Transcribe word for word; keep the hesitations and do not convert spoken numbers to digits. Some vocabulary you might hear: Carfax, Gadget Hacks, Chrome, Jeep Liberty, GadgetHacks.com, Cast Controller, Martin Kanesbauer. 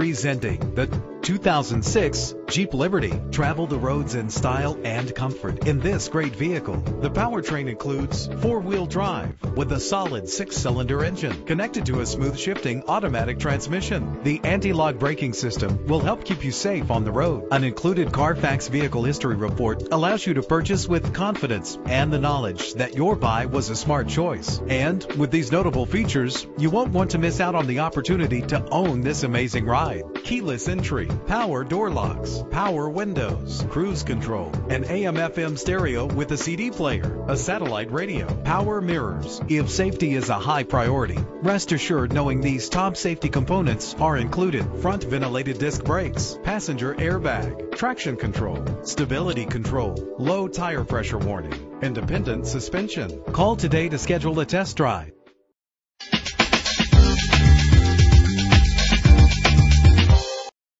Presenting the two thousand six Jeep Liberty. Travel the roads in style and comfort in this great vehicle. The powertrain includes four-wheel drive with a solid six-cylinder engine connected to a smooth shifting automatic transmission. The anti-lock braking system will help keep you safe on the road. An included Carfax vehicle history report allows you to purchase with confidence and the knowledge that your buy was a smart choice. And with these notable features, you won't want to miss out on the opportunity to own this amazing ride. Keyless entry, power door locks, power windows, cruise control, an A M F M stereo with a C D player, a satellite radio, power mirrors. If safety is a high priority, rest assured knowing these top safety components are included: front ventilated disc brakes, passenger airbag, traction control, stability control, low tire pressure warning, independent suspension. Call today to schedule a test drive.